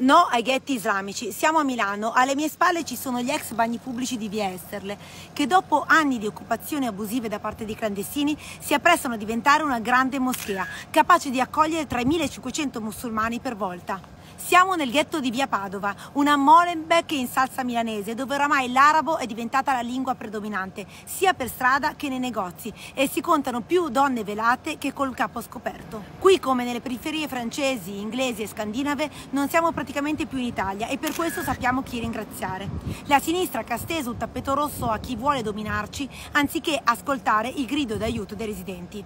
No ai ghetti islamici. Siamo a Milano, alle mie spalle ci sono gli ex bagni pubblici di via Esterle, che dopo anni di occupazioni abusive da parte dei clandestini si apprestano a diventare una grande moschea, capace di accogliere 3.500 musulmani per volta. Siamo nel ghetto di via Padova, una Molenbeek in salsa milanese, dove oramai l'arabo è diventata la lingua predominante, sia per strada che nei negozi, e si contano più donne velate che col capo scoperto. Qui, come nelle periferie francesi, inglesi e scandinave, non siamo praticamente più in Italia e per questo sappiamo chi ringraziare. La sinistra che ha steso un tappeto rosso a chi vuole dominarci, anziché ascoltare il grido d'aiuto dei residenti.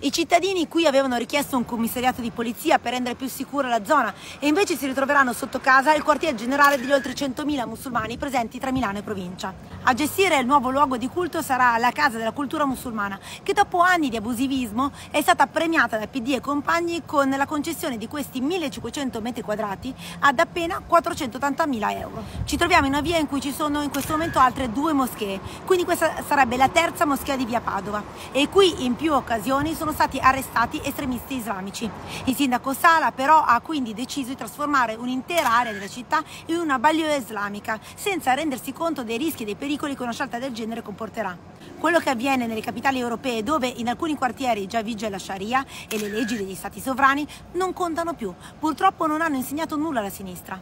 I cittadini qui avevano richiesto un commissariato di polizia per rendere più sicura la zona e invece si ritroveranno sotto casa il quartier generale degli oltre 100.000 musulmani presenti tra Milano e provincia. A gestire il nuovo luogo di culto sarà la Casa della Cultura Musulmana, che dopo anni di abusivismo è stata premiata da PD e compagni con la concessione di questi 1.500 metri quadrati ad appena 480.000 euro. Ci troviamo in una via in cui ci sono in questo momento altre due moschee, quindi questa sarebbe la terza moschea di via Padova, e qui in più occasioni sono stati arrestati estremisti islamici. Il sindaco Sala però ha quindi deciso di trasformare un'intera area della città in una banlieue islamica, senza rendersi conto dei rischi e dei pericoli che una scelta del genere comporterà. Quello che avviene nelle capitali europee, dove in alcuni quartieri già vige la Sharia e le leggi degli stati sovrani, non contano più. Purtroppo non hanno insegnato nulla alla sinistra.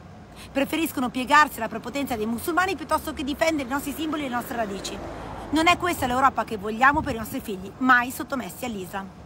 Preferiscono piegarsi alla prepotenza dei musulmani piuttosto che difendere i nostri simboli e le nostre radici. Non è questa l'Europa che vogliamo per i nostri figli, mai sottomessi all'Islam.